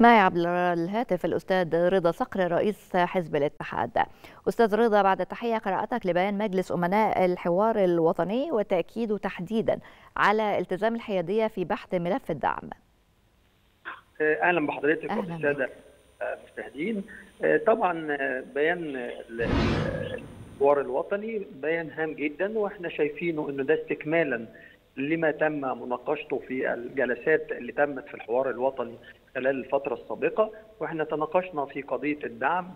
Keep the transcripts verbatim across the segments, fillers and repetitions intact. معي عبر الهاتف الأستاذ رضا صقر رئيس حزب الاتحاد. أستاذ رضا، بعد التحية، قراءتك لبيان مجلس امناء الحوار الوطني وتأكيده تحديدا على التزام الحيادية في بحث ملف الدعم. اهلا بحضرتك والسادة المشاهدين. طبعا بيان الحوار الوطني بيان هام جدا، واحنا شايفينه انه ده استكمالا لما تم مناقشته في الجلسات اللي تمت في الحوار الوطني خلال الفترة السابقة، واحنا تناقشنا في قضية الدعم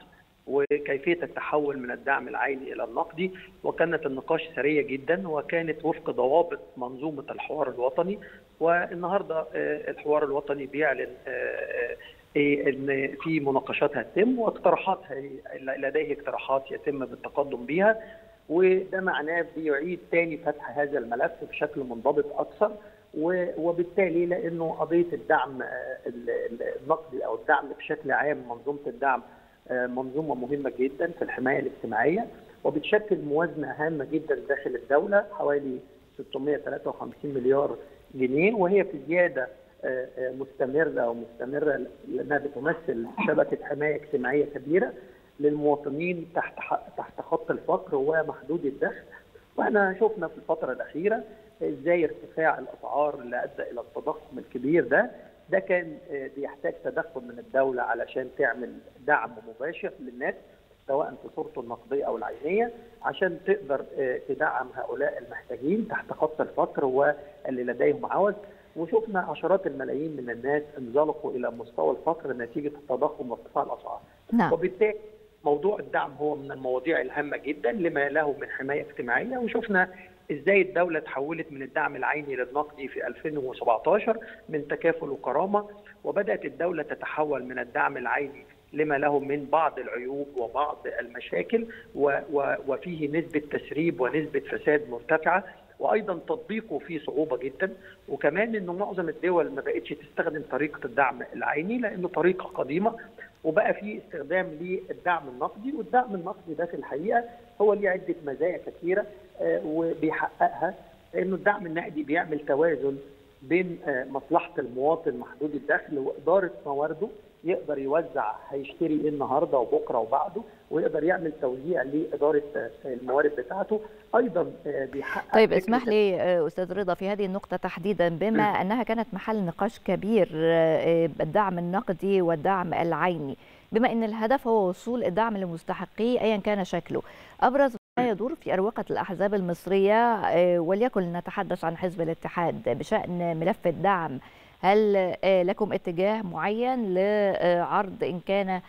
وكيفية التحول من الدعم العيني إلى النقدي، وكانت النقاش سريع جدا وكانت وفق ضوابط منظومة الحوار الوطني. والنهاردة الحوار الوطني بيعلن ان في مناقشات هتتم واقتراحات، لديه اقتراحات يتم بالتقدم بيها، وده معناه بيعيد تاني فتح هذا الملف بشكل منضبط اكثر، وبالتالي لانه قضيه الدعم النقدي او الدعم بشكل عام، منظومه الدعم منظومه مهمه جدا في الحمايه الاجتماعيه، وبتشكل موازنه هامه جدا داخل الدوله، حوالي ستمائة وثلاثة وخمسين مليار جنيه، وهي في زياده مستمره ومستمره لانها بتمثل شبكه حمايه اجتماعيه كبيره للمواطنين تحت تحت خط الفقر ومحدود الدخل. واحنا شفنا في الفتره الاخيره ازاي ارتفاع الاسعار اللي ادى الى التضخم الكبير ده، ده كان بيحتاج تدخل من الدوله علشان تعمل دعم مباشر للناس سواء في صورته النقديه او العينيه، عشان تقدر تدعم هؤلاء المحتاجين تحت خط الفقر واللي لديهم عوز. وشفنا عشرات الملايين من الناس انزلقوا الى مستوى الفقر نتيجه التضخم وارتفاع الاسعار. نعم. وبالتالي موضوع الدعم هو من المواضيع الهامه جدا لما له من حمايه اجتماعيه، وشفنا ازاي الدوله تحولت من الدعم العيني للنقدي في ألفين وسبعطاشر من تكافل وكرامه، وبدات الدوله تتحول من الدعم العيني لما له من بعض العيوب وبعض المشاكل، وفيه نسبه تسريب ونسبه فساد مرتفعه، وايضا تطبيقه فيه صعوبه جدا، وكمان انه معظم الدول ما بقتش تستخدم طريقه الدعم العيني لانه طريقه قديمه، وبقى في استخدام للدعم النقدي. والدعم النقدي ده في الحقيقه هو ليه عده مزايا كثيره وبيحققها، لانه الدعم النقدي بيعمل توازن بين مصلحه المواطن محدود الدخل واداره موارده، يقدر يوزع هيشتري ايه النهارده وبكره وبعده، ويقدر يعمل توزيع لاداره الموارد بتاعته. ايضا بيحقق. طيب اسمح لي استاذ رضا في هذه النقطه تحديدا، بما انها كانت محل نقاش كبير الدعم النقدي والدعم العيني، بما ان الهدف هو وصول الدعم لمستحقيه ايا كان شكله، ابرز ما يدور في اروقه الاحزاب المصريه، وليكن نتحدث عن حزب الاتحاد بشان ملف الدعم، هل لكم اتجاه معين لعرض إن كان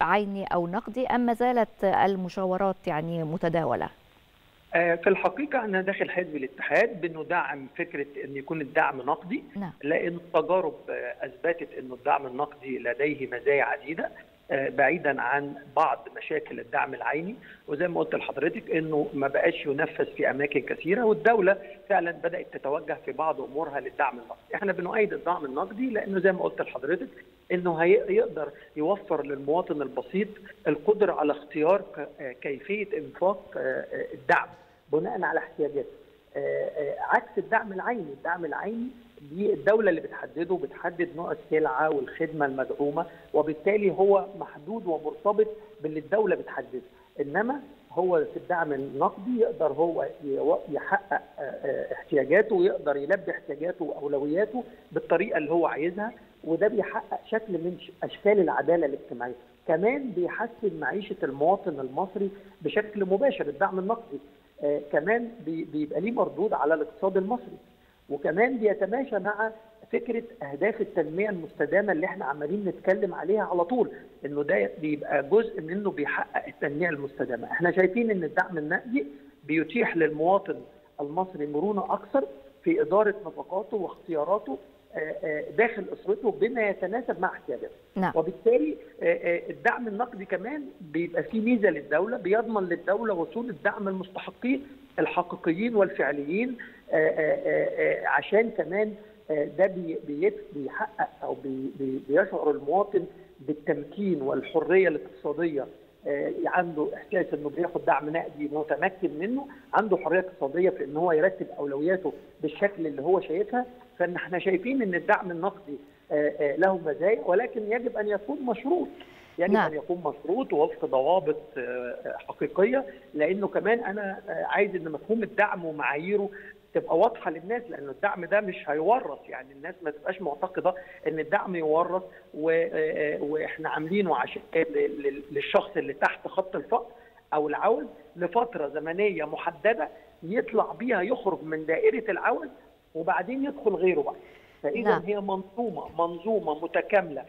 عيني أو نقدي أم ما زالت المشاورات يعني متداولة؟ في الحقيقة أنا داخل حزب الاتحاد بندعم فكرة أن يكون الدعم نقدي، لأن التجارب أثبتت أن الدعم النقدي لديه مزايا عديدة بعيدا عن بعض مشاكل الدعم العيني، وزي ما قلت لحضرتك انه ما بقاش ينفذ في اماكن كثيره، والدوله فعلا بدات تتوجه في بعض امورها للدعم النقدي. احنا بنؤيد الدعم النقدي لانه زي ما قلت لحضرتك انه هيقدر يوفر للمواطن البسيط القدره على اختيار كيفيه انفاق الدعم بناء على احتياجاته، عكس الدعم العيني. الدعم العيني دي الدولة اللي بتحدده، بتحدد نوع السلعة والخدمة المدعومة، وبالتالي هو محدود ومرتبط باللي الدولة بتحدده. إنما هو في الدعم النقدي يقدر هو يحقق احتياجاته، ويقدر يلبي احتياجاته وأولوياته بالطريقة اللي هو عايزها، وده بيحقق شكل من أشكال العدالة الاجتماعية. كمان بيحسن معيشة المواطن المصري بشكل مباشر. الدعم النقدي كمان بيبقى ليه مردود على الاقتصاد المصري، وكمان بيتماشى مع فكره اهداف التنميه المستدامه اللي احنا عمالين نتكلم عليها على طول، انه ده بيبقى جزء منه بيحقق التنميه المستدامه. احنا شايفين ان الدعم النقدي بيتيح للمواطن المصري مرونه اكثر في اداره نفقاته واختياراته داخل اسرته بما يتناسب مع احتياجاته. نعم. وبالتالي الدعم النقدي كمان بيبقى فيه ميزه للدوله، بيضمن للدوله وصول الدعم للمستحقين الحقيقيين والفعليين، عشان كمان ده بيحقق او بيشعر المواطن بالتمكين والحريه الاقتصاديه، عنده احساس انه بياخد دعم نقدي متمكن منه، عنده حريه اقتصاديه في ان هو يرتب اولوياته بالشكل اللي هو شايفها. فان احنا شايفين ان الدعم النقدي له مزايا، ولكن يجب أن يكون مشروط، يجب نعم. أن يكون مشروط ووفق ضوابط حقيقية، لأنه كمان أنا عايز أن مفهوم الدعم ومعاييره تبقى واضحه للناس، لأن الدعم ده مش هيورث، يعني الناس ما تبقاش معتقده ان الدعم يورث و... واحنا عاملينه عشان للشخص اللي تحت خط الفقر او العوز لفتره زمنيه محدده يطلع بيها، يخرج من دائره العوز وبعدين يدخل غيره بقى. فاذا هي منظومه منظومه متكامله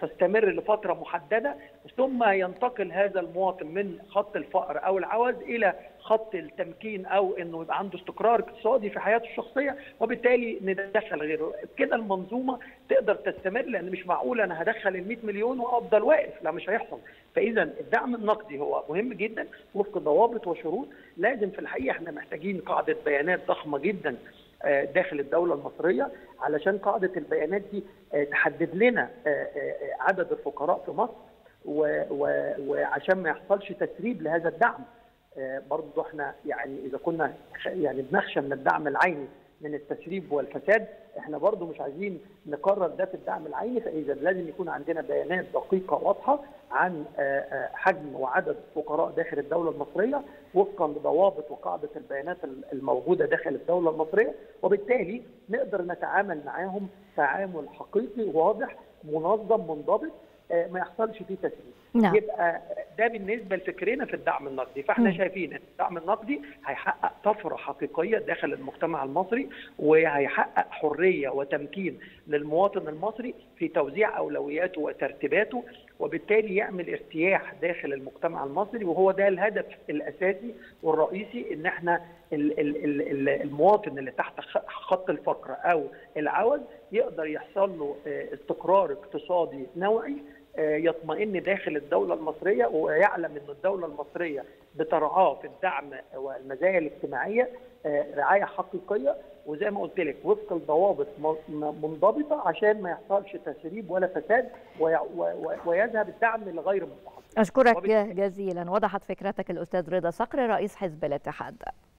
تستمر لفتره محدده، ثم ينتقل هذا المواطن من خط الفقر او العوز الى خط التمكين، او انه يبقى عنده استقرار اقتصادي في حياته الشخصيه، وبالتالي ندخل غيره. كده المنظومه تقدر تستمر، لان مش معقول انا هدخل ال مئة مليون وافضل واقف، لا مش هيحصل. فاذا الدعم النقدي هو مهم جدا وفق ضوابط وشروط. لازم في الحقيقه احنا محتاجين قاعده بيانات ضخمه جدا داخل الدولة المصرية، علشان قاعدة البيانات دي تحدد لنا عدد الفقراء في مصر، وعشان ما يحصلش تسريب لهذا الدعم. برضه احنا يعني اذا كنا يعني بنخشى من الدعم العيني من التسريب والفساد، احنا برضه مش عايزين نكرر ده في الدعم العيني. فاذا لازم يكون عندنا بيانات دقيقة واضحة عن حجم وعدد الفقراء داخل الدولة المصرية وفقا لضوابط وقاعدة البيانات الموجودة داخل الدولة المصرية، وبالتالي نقدر نتعامل معاهم تعامل حقيقي واضح منظم منضبط، ما يحصلش فيه تسريب. يبقى ده بالنسبه لفكرنا في الدعم النقدي. فاحنا م. شايفين ان الدعم النقدي هيحقق طفره حقيقيه داخل المجتمع المصري، وهيحقق حريه وتمكين للمواطن المصري في توزيع اولوياته وترتيباته، وبالتالي يعمل ارتياح داخل المجتمع المصري. وهو ده الهدف الاساسي والرئيسي، ان احنا المواطن اللي تحت خط الفقر او العوز يقدر يحصل له استقرار اقتصادي نوعي، يطمئن داخل الدولة المصرية، ويعلم أن الدولة المصرية بترعاه في الدعم والمزايا الاجتماعية رعاية حقيقية، وزي ما قلت لك وفق الضوابط منضبطة، عشان ما يحصلش تسريب ولا فساد ويذهب الدعم لغير مستحق. أشكرك جزيلا، وضحت فكرتك الأستاذ رضا صقر رئيس حزب الاتحاد.